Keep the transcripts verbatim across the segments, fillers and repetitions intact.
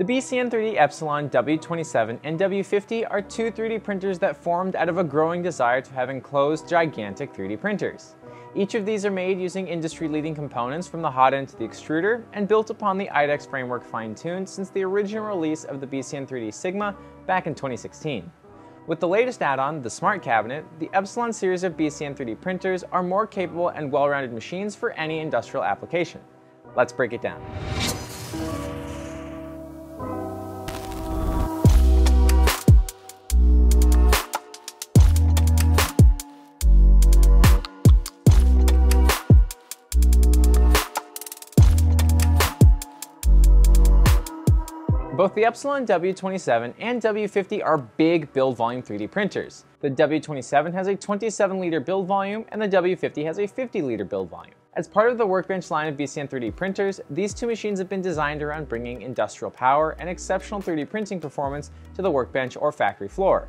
The B C N three D Epsilon W twenty-seven and W fifty are two three D printers that formed out of a growing desire to have enclosed gigantic three D printers. Each of these are made using industry-leading components from the hot end to the extruder and built upon the I DEX framework fine-tuned since the original release of the B C N three D Sigma back in twenty sixteen. With the latest add-on, the Smart Cabinet, the Epsilon series of B C N three D printers are more capable and well-rounded machines for any industrial application. Let's break it down. Both the Epsilon W twenty-seven and W fifty are big build volume three D printers. The W twenty-seven has a twenty-seven liter build volume and the W fifty has a fifty liter build volume. As part of the workbench line of B C N three D printers, these two machines have been designed around bringing industrial power and exceptional three D printing performance to the workbench or factory floor.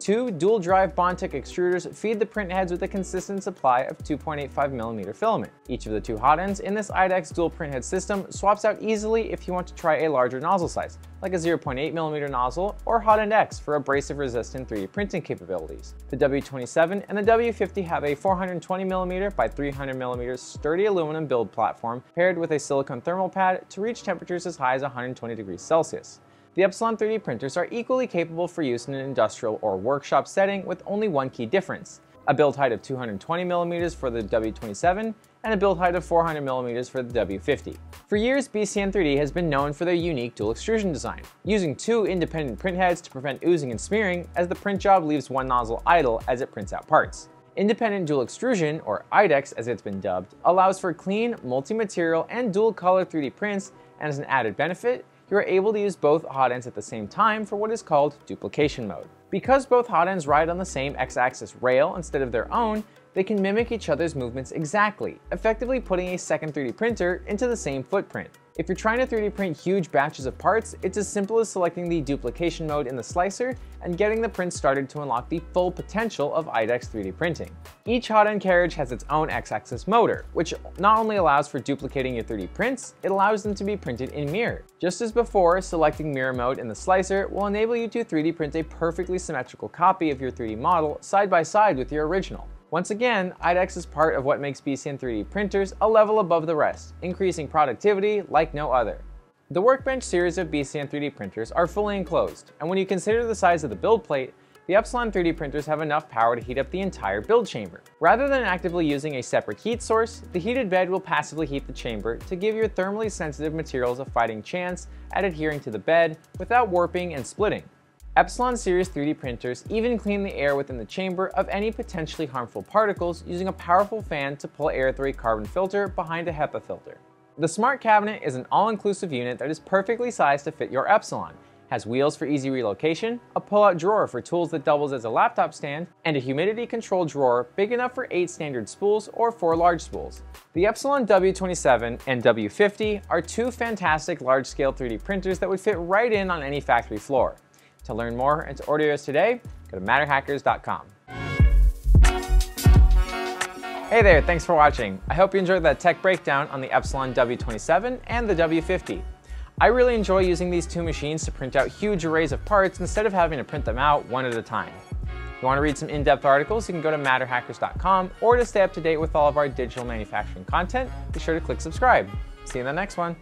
Two dual-drive Bontec extruders feed the print heads with a consistent supply of two point eight five millimeter filament. Each of the two hot ends in this I DEX dual print head system swaps out easily if you want to try a larger nozzle size, like a zero point eight millimeter nozzle or Hot End X for abrasive-resistant three D printing capabilities. The W twenty-seven and the W fifty have a four hundred twenty millimeter by three hundred millimeter sturdy aluminum build platform paired with a silicone thermal pad to reach temperatures as high as one hundred twenty degrees Celsius. The Epsilon three D printers are equally capable for use in an industrial or workshop setting with only one key difference, a build height of two hundred twenty millimeters for the W twenty-seven and a build height of four hundred millimeters for the W fifty. For years, B C N three D has been known for their unique dual extrusion design, using two independent print heads to prevent oozing and smearing as the print job leaves one nozzle idle as it prints out parts. Independent dual extrusion, or I DEX as it's been dubbed, allows for clean, multi-material and dual-color three D prints, and as an added benefit, you are able to use both hot ends at the same time for what is called duplication mode. Because both hot ends ride on the same x-axis rail instead of their own, they can mimic each other's movements exactly, effectively putting a second three D printer into the same footprint. If you're trying to three D print huge batches of parts, it's as simple as selecting the duplication mode in the slicer and getting the print started to unlock the full potential of I DEX three D printing. Each hot end carriage has its own x-axis motor, which not only allows for duplicating your three D prints, it allows them to be printed in mirror. Just as before, selecting mirror mode in the slicer will enable you to three D print a perfectly symmetrical copy of your three D model side by side with your original. Once again, I DEX is part of what makes B C N three D printers a level above the rest, increasing productivity like no other. The Workbench series of B C N three D printers are fully enclosed, and when you consider the size of the build plate, the Epsilon three D printers have enough power to heat up the entire build chamber. Rather than actively using a separate heat source, the heated bed will passively heat the chamber to give your thermally sensitive materials a fighting chance at adhering to the bed without warping and splitting. Epsilon series three D printers even clean the air within the chamber of any potentially harmful particles using a powerful fan to pull air through a carbon filter behind a HEPA filter. The Smart Cabinet is an all-inclusive unit that is perfectly sized to fit your Epsilon, has wheels for easy relocation, a pull-out drawer for tools that doubles as a laptop stand, and a humidity control drawer big enough for eight standard spools or four large spools. The Epsilon W twenty-seven and W fifty are two fantastic large-scale three D printers that would fit right in on any factory floor. To learn more and to order yours today, go to matter hackers dot com. Hey there, thanks for watching. I hope you enjoyed that tech breakdown on the Epsilon W twenty-seven and the W fifty. I really enjoy using these two machines to print out huge arrays of parts instead of having to print them out one at a time. If you want to read some in-depth articles, you can go to matter hackers dot com, or to stay up to date with all of our digital manufacturing content, be sure to click subscribe. See you in the next one.